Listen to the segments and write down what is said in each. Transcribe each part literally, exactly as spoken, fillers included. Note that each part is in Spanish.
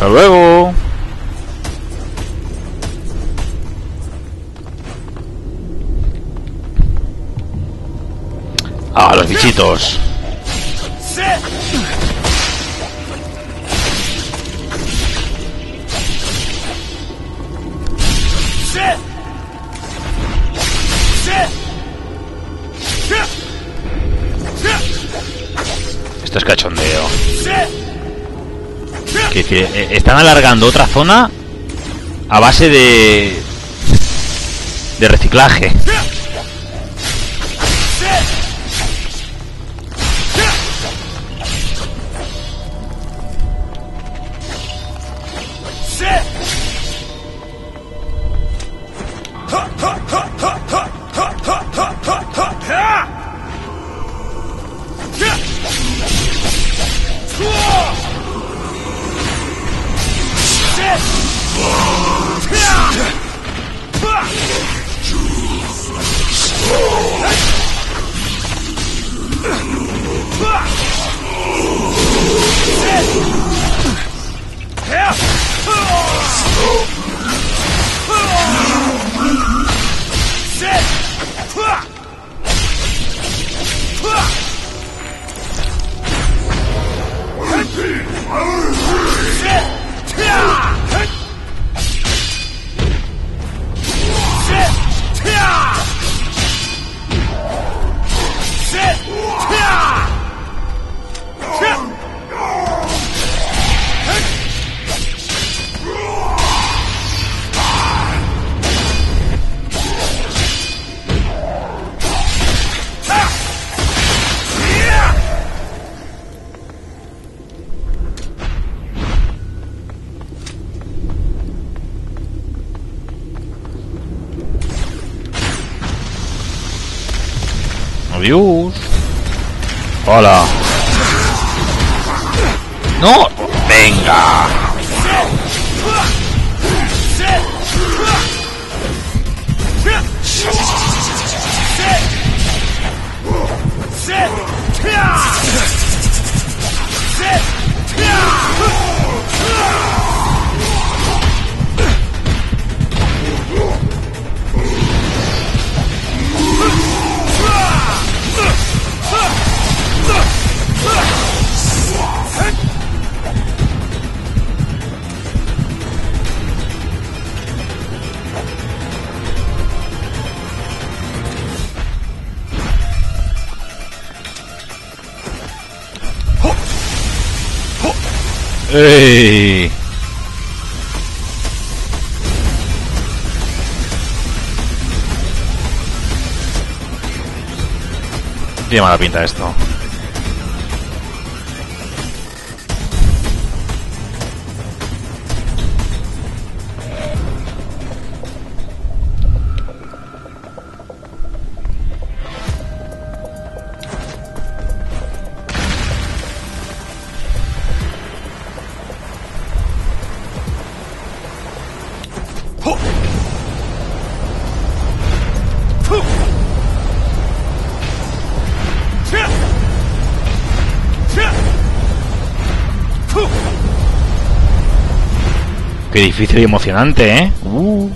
¡Hasta luego! ¡Ah, los bichitos! Esto es cachondeo. Que, que están alargando otra zona a base de de reciclaje. Dios. Hola. No, venga. ¡Ey! Tiene mala pinta esto. Qué difícil y emocionante, ¿eh? Uh.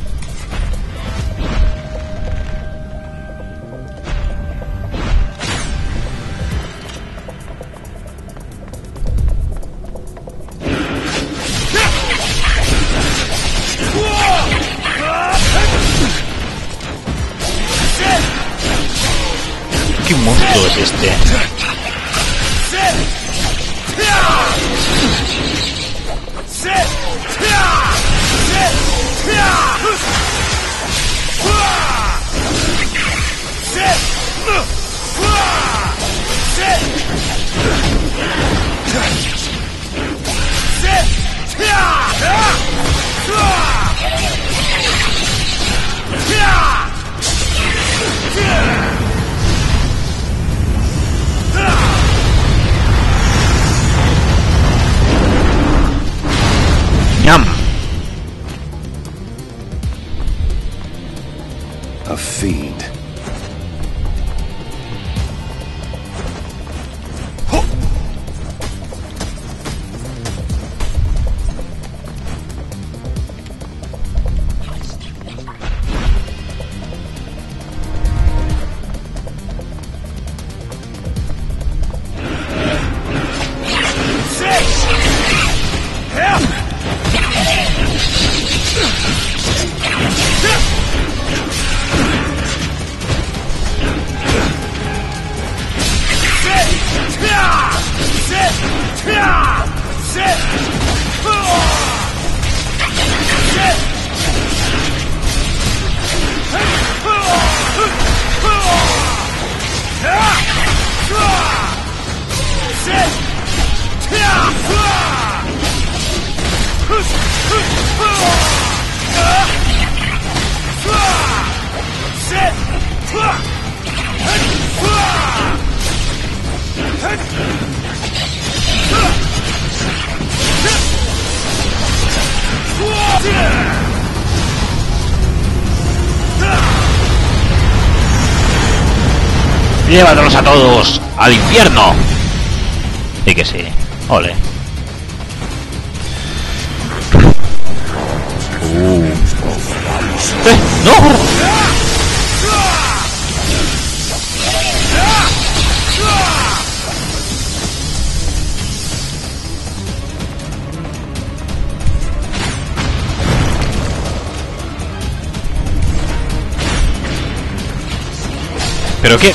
¿Qué monstruo es este? A fiend. Llévatelos a todos al infierno. Y que sí, ole. Uh. Eh, no. ¿Pero qué?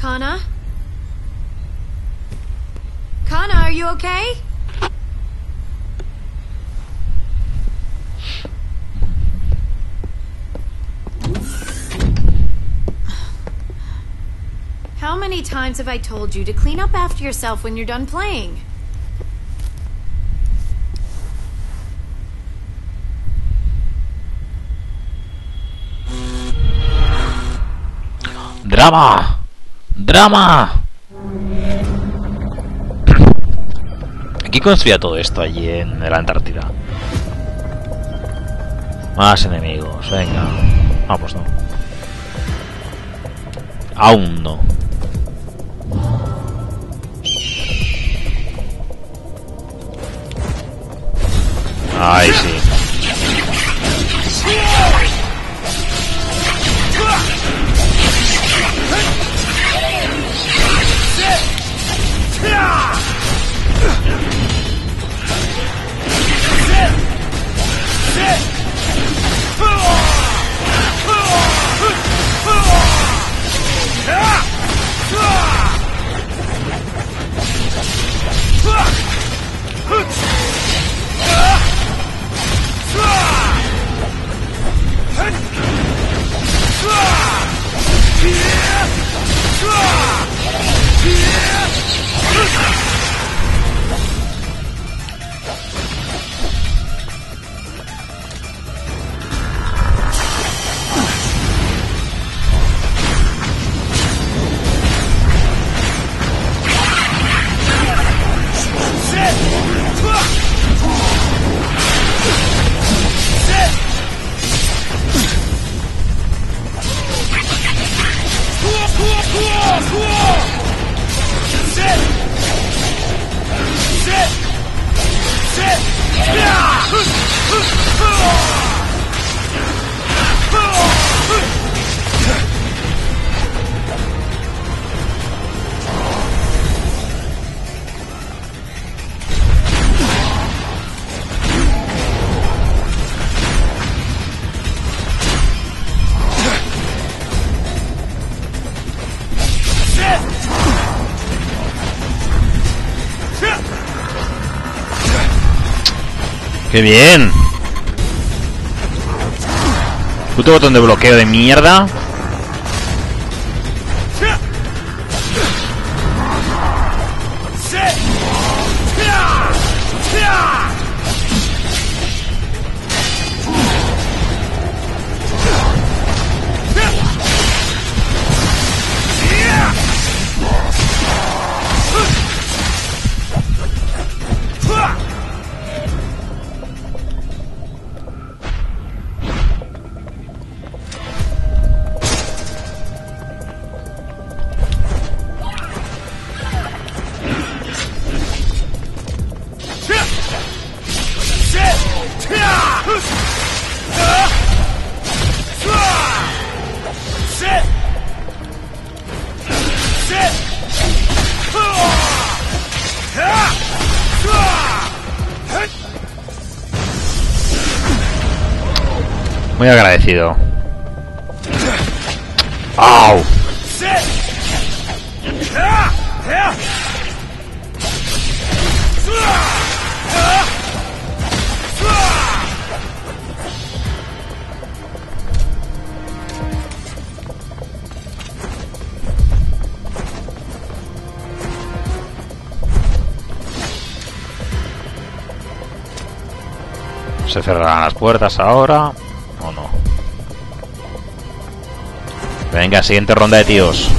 Kana? Kana, are you okay? How many times have I told you to clean up after yourself when you're done playing? Drama! ¡Drama! Aquí construía todo esto allí en la Antártida. Más enemigos, venga. Ah, pues no. Aún no. Ahí sí. ¡Qué bien! Puto botón de bloqueo de mierda. Muy agradecido. ¡Au! ¿Se cerrarán las puertas ahora o no? Venga, siguiente ronda de tíos.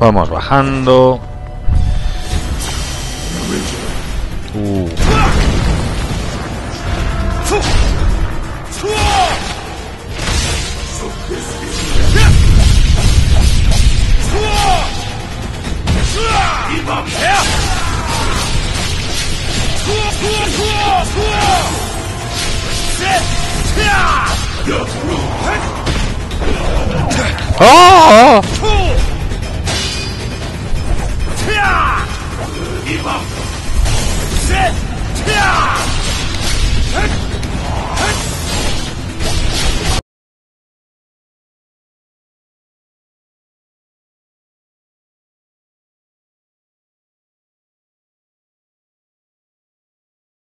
Vamos bajando. Uh. ¡Oh! Give up! Sit! Yeah!